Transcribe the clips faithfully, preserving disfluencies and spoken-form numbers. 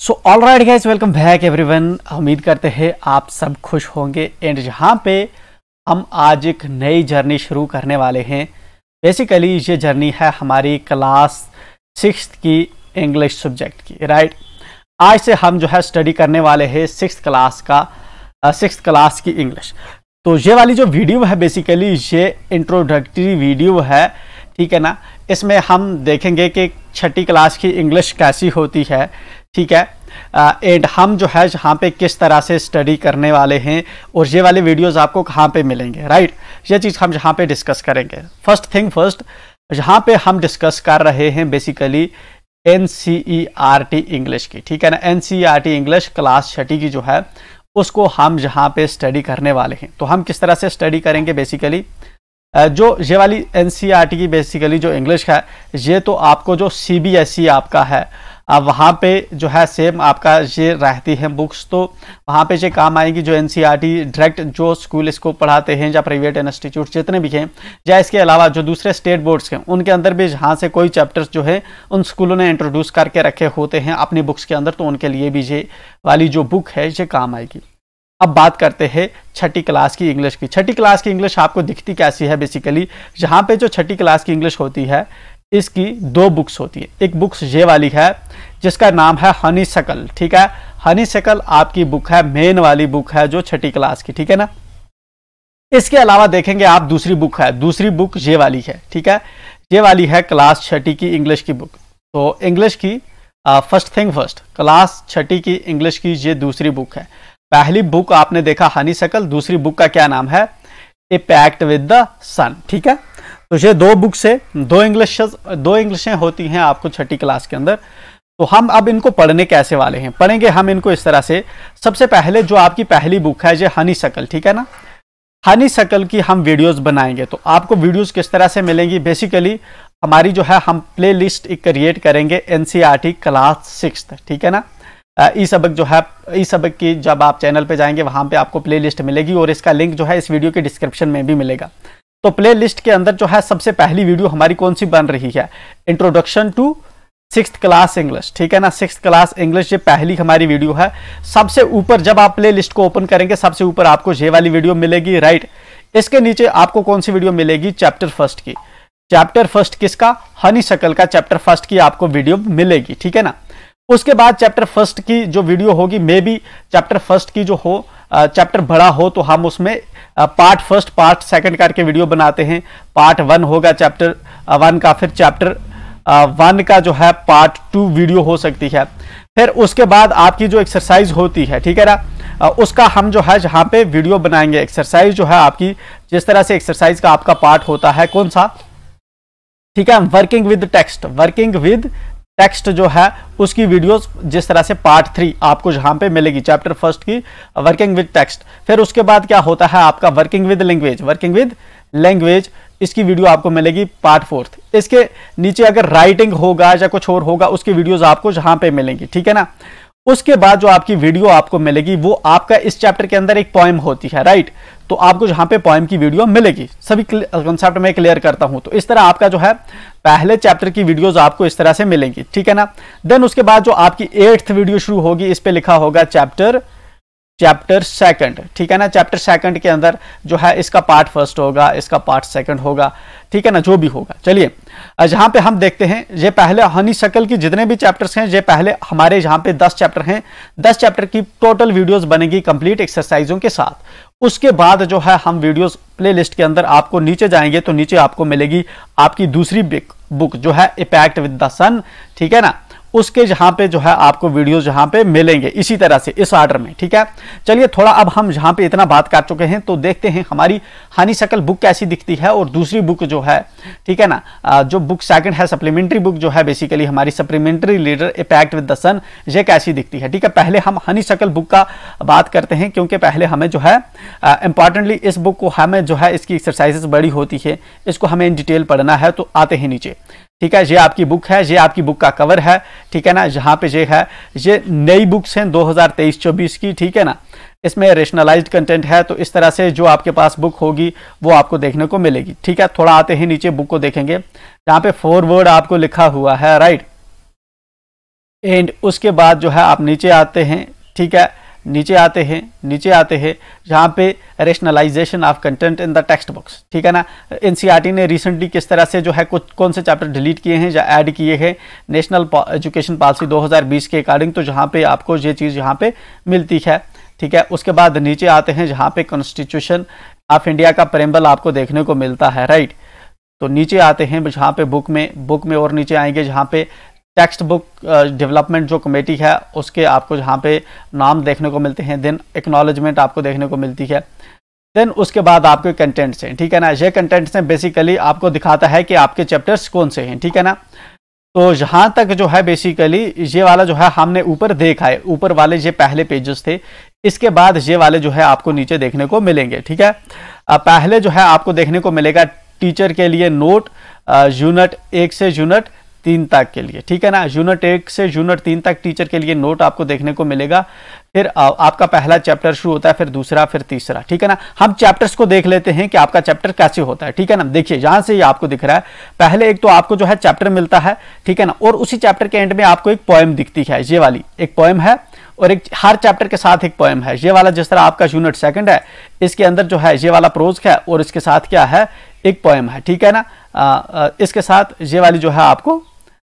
सो all right guys, welcome back everyone. उम्मीद करते हैं आप सब खुश होंगे। एंड जहाँ पे हम आज एक नई जर्नी शुरू करने वाले हैं। बेसिकली ये जर्नी है हमारी क्लास सिक्स्थ की इंग्लिश सब्जेक्ट की, राइट right? आज से हम जो है स्टडी करने वाले हैं सिक्स्थ क्लास का सिक्स्थ क्लास की इंग्लिश। तो ये वाली जो वीडियो है बेसिकली ये इंट्रोडक्टरी वीडियो है, ठीक है ना। इसमें हम देखेंगे कि छठी क्लास की इंग्लिश कैसी होती है, ठीक है। एंड हम जो है यहाँ पे किस तरह से स्टडी करने वाले हैं और ये वाले वीडियोस आपको कहाँ पे मिलेंगे, राइट right? ये चीज़ हम यहाँ पे डिस्कस करेंगे। फर्स्ट थिंग फर्स्ट, यहाँ पे हम डिस्कस कर रहे हैं basically N C E R T English की, ठीक है ना। N C E R T English class छठी की जो है उसको हम यहाँ पे स्टडी करने वाले हैं। तो हम किस तरह से स्टडी करेंगे बेसिकली, जो ये वाली N C E R T की बेसिकली जो इंग्लिश है ये तो आपको जो सी बी एस ई आपका है वहाँ पे जो है सेम आपका ये रहती है बुक्स, तो वहाँ पे ये काम आएगी। जो N C E R T direct जो स्कूल इसको पढ़ाते हैं या प्राइवेट इंस्टीट्यूट जितने भी हैं या इसके अलावा जो दूसरे स्टेट बोर्ड्स हैं उनके अंदर भी जहाँ से कोई चैप्टर्स जो है उन स्कूलों ने इंट्रोड्यूस करके रखे होते हैं अपनी बुक्स के अंदर, तो उनके लिए भी ये वाली जो बुक है ये काम आएगी। अब बात करते हैं छठी क्लास की इंग्लिश की। छठी क्लास की इंग्लिश आपको दिखती कैसी है बेसिकली, जहाँ पे जो छठी क्लास की इंग्लिश होती है इसकी दो बुक्स होती है। एक बुक्स ये वाली है जिसका नाम है हनीसकल, ठीक है। हनीसकल आपकी बुक है, मेन वाली बुक है जो छठी क्लास की, ठीक है ना। इसके अलावा देखेंगे आप दूसरी बुक है, दूसरी बुक ये वाली है, ठीक है। ये वाली है क्लास छठी की इंग्लिश की बुक। तो इंग्लिश की फर्स्ट थिंग फर्स्ट, क्लास छठी की इंग्लिश की ये दूसरी बुक है। पहली बुक आपने देखा हनीसकल, दूसरी बुक का क्या नाम है, a pact with the sun, ठीक है। तो ये दो बुक से दो इंग्लिश दो इंग्लिशें होती हैं आपको छठी क्लास के अंदर। तो हम अब इनको पढ़ने कैसे वाले हैं, पढ़ेंगे हम इनको इस तरह से। सबसे पहले जो आपकी पहली बुक है ये हनीसकल, ठीक है ना। हनीसकल की हम वीडियोस बनाएंगे, तो आपको वीडियोस किस तरह से मिलेंगी बेसिकली, हमारी जो है हम प्ले लिस्ट एक क्रिएट करेंगे N C E R T class sixth, ठीक है ना। ई सबक जो है ई सबक की जब आप चैनल पे जाएंगे वहाँ पे आपको प्लेलिस्ट मिलेगी और इसका लिंक जो है इस वीडियो के डिस्क्रिप्शन में भी मिलेगा। तो प्लेलिस्ट के अंदर जो है सबसे पहली वीडियो हमारी कौन सी बन रही है, introduction to sixth class English, ठीक है ना। सिक्स्थ क्लास इंग्लिश ये पहली हमारी वीडियो है। सबसे ऊपर जब आप प्लेलिस्ट को ओपन करेंगे सबसे ऊपर आपको ये वाली वीडियो मिलेगी, राइट। इसके नीचे आपको कौन सी वीडियो मिलेगी, चैप्टर फर्स्ट की। चैप्टर फर्स्ट किसका, हनीसकल का चैप्टर फर्स्ट की आपको वीडियो मिलेगी, ठीक है ना। उसके बाद चैप्टर फर्स्ट की जो वीडियो होगी, मे बी चैप्टर फर्स्ट की जो हो चैप्टर बड़ा हो तो हम उसमें पार्ट फर्स्ट पार्ट सेकंड करके वीडियो बनाते हैं। पार्ट वन होगा चैप्टर वन का, फिर चैप्टर वन का जो है पार्ट टू वीडियो हो सकती है। फिर उसके बाद आपकी जो एक्सरसाइज होती है, ठीक है ना, उसका हम जो है जहाँ पे वीडियो बनाएंगे। एक्सरसाइज जो है आपकी जिस तरह से एक्सरसाइज का आपका पार्ट होता है कौन सा, ठीक है, working with text, working with text जो है उसकी वीडियोस जिस तरह से पार्ट थ्री आपको जहाँ पे मिलेगी चैप्टर फर्स्ट की वर्किंग विद टेक्स्ट। फिर उसके बाद क्या होता है आपका working with language, working with language इसकी वीडियो आपको मिलेगी पार्ट फोर्थ। इसके नीचे अगर राइटिंग होगा या कुछ और होगा उसकी वीडियोस आपको जहाँ पे मिलेंगी, ठीक है ना। उसके बाद जो आपकी वीडियो आपको मिलेगी वो आपका इस चैप्टर के अंदर एक पोएम होती है, राइट। तो आपको जहाँ पे पोएम की वीडियो मिलेगी। सभी कॉन्सेप्ट में क्लियर करता हूँ। तो इस तरह आपका जो है पहले चैप्टर की वीडियोस आपको इस तरह से मिलेंगी, ठीक है ना। देन उसके बाद जो आपकी एट्थ वीडियो शुरू होगी इस पर लिखा होगा चैप्टर चैप्टर सेकंड, ठीक है ना। चैप्टर सेकंड के अंदर जो है इसका पार्ट फर्स्ट होगा, इसका पार्ट सेकंड होगा, ठीक है ना, जो भी होगा। चलिए जहाँ पे हम देखते हैं, ये पहले हनीसकल की जितने भी चैप्टर्स हैं ये पहले हमारे यहाँ पे दस चैप्टर हैं। दस चैप्टर की टोटल वीडियोस बनेगी कंप्लीट एक्सरसाइजों के साथ। उसके बाद जो है हम वीडियोस प्लेलिस्ट के अंदर आपको नीचे जाएंगे तो नीचे आपको मिलेगी आपकी दूसरी बुक जो है a pact with the sun, ठीक है ना। उसके जहाँ पे जो है आपको वीडियोस जहाँ पे मिलेंगे इसी तरह से इस ऑर्डर में, ठीक है। चलिए थोड़ा अब हम यहाँ पे इतना बात कर चुके हैं तो देखते हैं हमारी हनीसकल बुक कैसी दिखती है और दूसरी बुक जो है, ठीक है ना, जो बुक सेकंड है सप्लीमेंट्री बुक जो है बेसिकली हमारी supplementary leader a pact with the sun ये कैसी दिखती है, ठीक है। पहले हम हनीसकल बुक का बात करते हैं क्योंकि पहले हमें जो है इंपॉर्टेंटली इस बुक को हमें जो है इसकी एक्सरसाइजेस बड़ी होती है, इसको हमें इन डिटेल पढ़ना है। तो आते हैं नीचे, ठीक है। ये आपकी बुक है, ये आपकी बुक का कवर है, ठीक है ना। यहाँ पे ये है, ये नई बुक्स हैं दो हज़ार तेईस चौबीस की, ठीक है ना। इसमें रेशनलाइज्ड कंटेंट है तो इस तरह से जो आपके पास बुक होगी वो आपको देखने को मिलेगी, ठीक है। थोड़ा आते हैं नीचे बुक को देखेंगे, यहाँ पे फॉरवर्ड आपको लिखा हुआ है, राइट। एंड उसके बाद जो है आप नीचे आते हैं, ठीक है, नीचे आते हैं नीचे आते हैं जहाँ पे rationalisation of content in the textbooks, ठीक है ना। एनसीईआरटी ने रिसेंटली किस तरह से जो है कुछ कौन से चैप्टर डिलीट किए हैं या ऐड किए हैं नेशनल एजुकेशन पॉलिसी दो हज़ार बीस के अकॉर्डिंग, तो जहाँ पे आपको ये चीज़ यहाँ पे मिलती है, ठीक है। उसके बाद नीचे आते हैं जहाँ पे कॉन्स्टिट्यूशन ऑफ इंडिया का प्रेम्बल आपको देखने को मिलता है, राइट। तो नीचे आते हैं जहाँ पे बुक में बुक में और नीचे आएंगे जहाँ पे टेक्स्ट बुक डेवलपमेंट जो कमेटी है उसके आपको जहाँ पे नाम देखने को मिलते हैं, देन एक्नॉलेजमेंट आपको देखने को मिलती है। देन उसके बाद आपके कंटेंट्स हैं, ठीक है ना। ये कंटेंट्स हैं बेसिकली आपको दिखाता है कि आपके चैप्टर्स कौन से हैं, ठीक है ना। तो यहाँ तक जो है बेसिकली ये वाला जो है हमने ऊपर देखा है, ऊपर वाले ये पहले पेजेस थे, इसके बाद ये वाले जो है आपको नीचे देखने को मिलेंगे, ठीक है। पहले जो है आपको देखने को मिलेगा टीचर के लिए नोट यूनिट एक से यूनिट तीन तक के लिए, ठीक है ना। यूनिट एक से यूनिट तीन तक टीचर के लिए नोट आपको देखने को मिलेगा। फिर आपका पहला चैप्टर शुरू होता है, फिर दूसरा, फिर तीसरा, ठीक है ना। हम चैप्टर्स को देख लेते हैं कि आपका चैप्टर कैसे होता है, ठीक है ना। देखिए यहाँ से ये आपको दिख रहा है, पहले एक तो आपको जो है चैप्टर मिलता है, ठीक है ना, और उसी चैप्टर के एंड में आपको एक पोएम दिखती है। ये वाली एक पोएम है और एक हर चैप्टर के साथ एक पोएम है। ये वाला जिस तरह आपका यूनिट सेकंड है, इसके अंदर जो है ये वाला प्रोज है और इसके साथ क्या है, एक पोएम है, ठीक है ना। आ, आ, इसके साथ ये वाली जो है आपको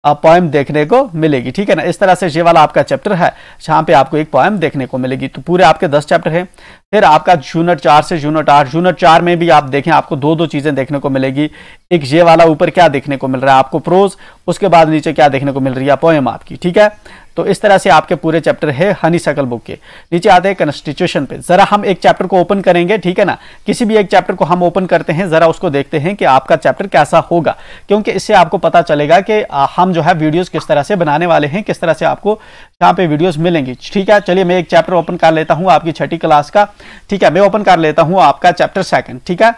पोएम देखने को मिलेगी, ठीक है ना। इस तरह से ये वाला आपका चैप्टर है जहाँ पे आपको एक पोएम देखने को मिलेगी। तो पूरे आपके दस चैप्टर हैं। फिर आपका यूनिट चार से यूनिट आठ, यूनिट चार में भी आप देखें आपको दो दो चीज़ें देखने को मिलेगी। एक ये वाला ऊपर क्या देखने को मिल रहा है आपको प्रोज, उसके बाद नीचे क्या देखने को मिल रही है पोएम आपकी, ठीक है। तो इस तरह से आपके पूरे चैप्टर है हनीसकल बुक के। नीचे आते हैं कॉन्स्टिट्यूशन पे, जरा हम एक चैप्टर को ओपन करेंगे, ठीक है ना। किसी भी एक चैप्टर को हम ओपन करते हैं, जरा उसको देखते हैं कि आपका चैप्टर कैसा होगा, क्योंकि इससे आपको पता चलेगा कि हम जो है वीडियोस किस तरह से बनाने वाले हैं, किस तरह से आपको यहाँ पे वीडियोस मिलेंगी, ठीक है। चलिए मैं एक चैप्टर ओपन कर लेता हूँ आपकी छठी क्लास का, ठीक है। मैं ओपन कर लेता हूँ आपका चैप्टर सेकंड, ठीक है।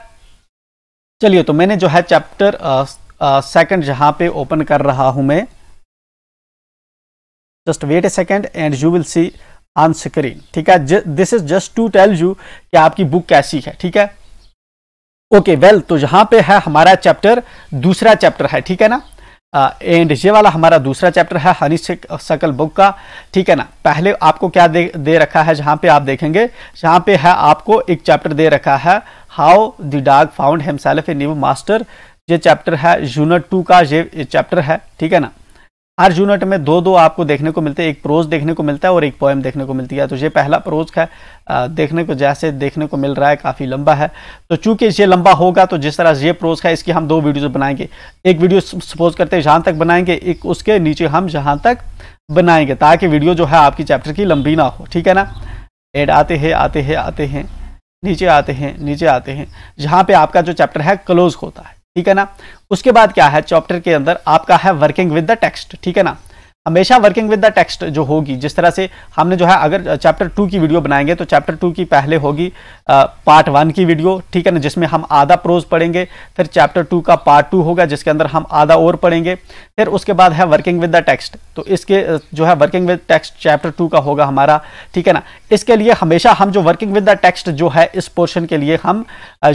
चलिए, तो मैंने जो है चैप्टर सेकंड यहाँ पे ओपन कर रहा हूँ मैं। Just wait a second and you will see on screen, ठीक है। This is just to tell you कि आपकी बुक कैसी है, ठीक है। ओके, वेल, तो यहाँ पे है हमारा चैप्टर, दूसरा चैप्टर है, ठीक है ना। एंड uh, ये वाला हमारा दूसरा चैप्टर है हनीसकल बुक का, ठीक है ना। पहले आपको क्या दे, दे रखा है, जहाँ पे आप देखेंगे जहाँ पे है आपको एक चैप्टर दे रखा है how the dog found himself a new master. ये चैप्टर है यूनिट टू का, ये चैप्टर है, ठीक है ना। हर यूनिट में दो दो आपको देखने को मिलते हैं, एक प्रोज देखने को मिलता है और एक पोएम देखने को मिलती है। तो ये पहला प्रोज है, देखने को जैसे देखने को मिल रहा है काफ़ी लंबा है, तो चूंकि ये लंबा होगा तो जिस तरह ये प्रोज है इसकी हम दो वीडियोस बनाएंगे। एक वीडियो सपोज करते हैं जहाँ तक बनाएंगे, एक उसके नीचे हम जहाँ तक बनाएंगे, ताकि वीडियो जो है आपकी चैप्टर की लंबी ना हो, ठीक है ना। एड आते हैं आते हैं आते हैं नीचे आते हैं नीचे आते हैं जहाँ पर आपका जो चैप्टर है क्लोज होता है, ठीक है ना। उसके बाद क्या है, चैप्टर के अंदर आपका है वर्किंग विद द टेक्स्ट, ठीक है ना। हमेशा वर्किंग विद द टेक्स्ट जो होगी, जिस तरह से हमने जो है अगर चैप्टर टू की वीडियो बनाएंगे तो चैप्टर टू की पहले होगी पार्ट वन की वीडियो, ठीक है ना, जिसमें हम आधा प्रोज पढ़ेंगे। फिर चैप्टर टू का पार्ट टू होगा जिसके अंदर हम आधा और पढ़ेंगे। फिर उसके बाद है वर्किंग विद द टेक्स्ट, तो इसके जो है working with text chapter two का होगा हमारा, ठीक है ना। इसके लिए हमेशा हम जो वर्किंग विद द टेक्स्ट जो है इस पोर्शन के लिए हम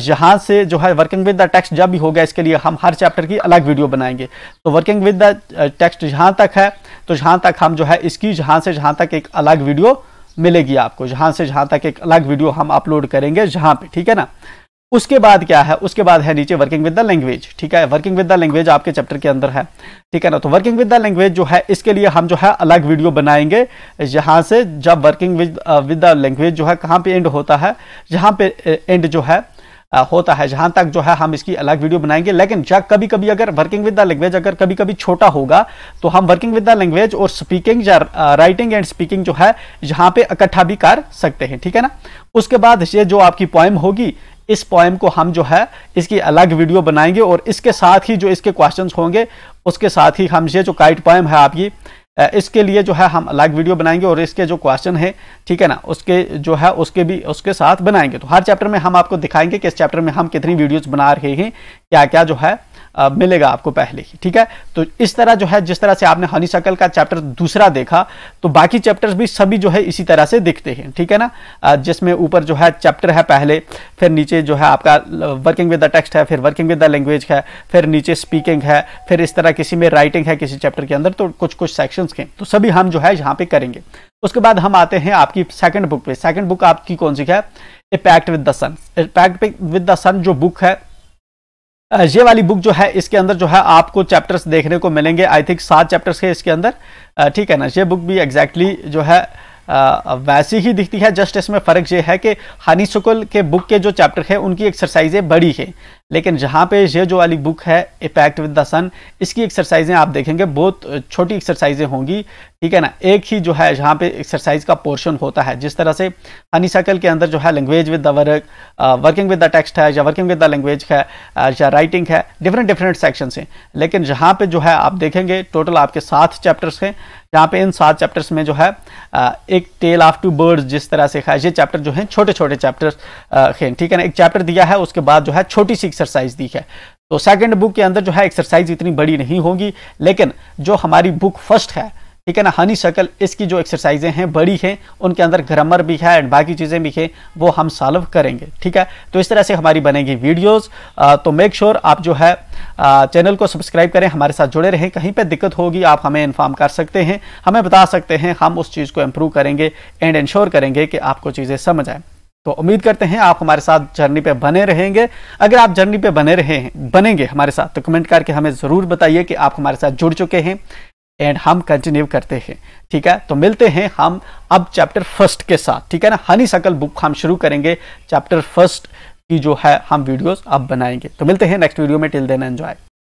यहाँ से जो है वर्किंग विद द टेक्स्ट जब भी होगा इसके लिए हम हर चैप्टर की अलग वीडियो बनाएंगे। तो वर्किंग विद द टेक्स्ट जहाँ तक है, तो जहाँ तक हम जो है इसकी जहाँ से जहाँ तक एक अलग वीडियो मिलेगी आपको, जहाँ से जहाँ तक एक अलग वीडियो हम अपलोड करेंगे जहाँ पे, ठीक है ना। उसके बाद क्या है, उसके बाद है नीचे वर्किंग विद द लैंग्वेज, ठीक है। वर्किंग विद द लैंग्वेज आपके चैप्टर के अंदर है, ठीक है ना। तो वर्किंग विद द लैंग्वेज जो है इसके लिए हम जो है अलग वीडियो बनाएंगे। यहाँ से जब working with with the language जो है कहाँ पे एंड होता है, जहाँ पे एंड जो है होता है, जहाँ तक जो है हम इसकी अलग वीडियो बनाएंगे। लेकिन जब कभी कभी अगर वर्किंग विद द लैंग्वेज अगर कभी कभी छोटा होगा तो हम वर्किंग विद द लैंग्वेज और स्पीकिंग या राइटिंग एंड स्पीकिंग जो है यहाँ पे इकट्ठा भी कर सकते हैं, ठीक है ना। उसके बाद ये जो आपकी पोएम होगी, इस पोएम को हम जो है इसकी अलग वीडियो बनाएंगे और इसके साथ ही जो इसके क्वेश्चंस होंगे उसके साथ ही हम ये जो काइट पोएम है आपकी, इसके लिए जो है हम अलग वीडियो बनाएंगे और इसके जो क्वेश्चन है, ठीक है ना, उसके जो है उसके भी उसके साथ बनाएंगे। तो हर चैप्टर में हम आपको दिखाएंगे कि इस चैप्टर में हम कितनी वीडियोस बना रहे हैं, क्या क्या जो है आ, मिलेगा आपको पहले ही। ठीक है, तो इस तरह जो है, जिस तरह से आपने हनीसकल का चैप्टर दूसरा देखा, तो बाकी चैप्टर्स भी सभी जो है इसी तरह से दिखते हैं। ठीक है ना, जिसमें ऊपर जो है चैप्टर है पहले, फिर नीचे जो है आपका वर्किंग विद द टेक्स्ट है, फिर वर्किंग विद द लैंग्वेज है, फिर नीचे स्पीकिंग है, फिर इस तरह किसी में राइटिंग है किसी चैप्टर के अंदर, तो कुछ कुछ सेक्शंस के, तो सभी हम जो है यहाँ पे करेंगे। उसके बाद हम आते हैं आपकी सेकंड बुक पे। सेकंड बुक आपकी कौन सी है? A pact with the sun. A pact with the sun जो बुक है, ये वाली बुक जो है, इसके अंदर जो है आपको चैप्टर्स देखने को मिलेंगे। आई थिंक सात चैप्टर्स है इसके अंदर। ठीक है ना, ये बुक भी एग्जैक्टली जो है वैसी ही दिखती है, जस्ट इसमें फ़र्क ये है कि हनीसकल के बुक के जो चैप्टर है उनकी एक्सरसाइजें बड़ी है, लेकिन जहाँ पे ये जो वाली बुक है a pact with the sun, इसकी एक्सरसाइजें आप देखेंगे बहुत छोटी एक्सरसाइजें होंगी। ठीक है ना, एक ही जो है जहाँ पे एक्सरसाइज का पोर्शन होता है। जिस तरह से हनीसकल के अंदर जो है language with the work, working with the text है, या वर्किंग विद द लैंग्वेज है, या राइटिंग है, डिफरेंट डिफरेंट सेक्शंस हैं। लेकिन जहाँ पे जो है आप देखेंगे टोटल आपके सात चैप्टर्स हैं, जहाँ पे इन सात चैप्टर्स में जो है एक टेल ऑफ टू बर्ड्स जिस तरह से है, ये चैप्टर जो है छोटे छोटे चैप्टर्स हैं। ठीक है ना, एक चैप्टर दिया है, उसके बाद जो है छोटी सी एक्सरसाइज दी है। तो सेकंड बुक के अंदर जो है एक्सरसाइज इतनी बड़ी नहीं होगी, लेकिन जो हमारी बुक फर्स्ट है, ठीक है ना, हनीसकल, इसकी जो एक्सरसाइजें हैं बड़ी हैं, उनके अंदर ग्रामर भी है एंड बाकी चीज़ें भी हैं, वो हम सॉल्व करेंगे। ठीक है, तो इस तरह से हमारी बनेगी वीडियोस। तो मेक श्योर sure आप जो है चैनल को सब्सक्राइब करें, हमारे साथ जुड़े रहें। कहीं पे दिक्कत होगी आप हमें इन्फॉर्म कर सकते हैं, हमें बता सकते हैं, हम उस चीज़ को इम्प्रूव करेंगे एंड इंश्योर करेंगे कि आपको चीज़ें समझ आएँ। तो उम्मीद करते हैं आप हमारे साथ जर्नी पे बने रहेंगे। अगर आप जर्नी पे बने रहे हैं बनेंगे हमारे साथ, तो कमेंट करके हमें ज़रूर बताइए कि आप हमारे साथ जुड़ चुके हैं एंड हम कंटिन्यू करते हैं। ठीक है, तो मिलते हैं हम अब चैप्टर फर्स्ट के साथ। ठीक है ना, हनीसकल बुक हम शुरू करेंगे, चैप्टर फर्स्ट की जो है हम वीडियोस अब बनाएंगे। तो मिलते हैं नेक्स्ट वीडियो में, टिल देन एंजॉय।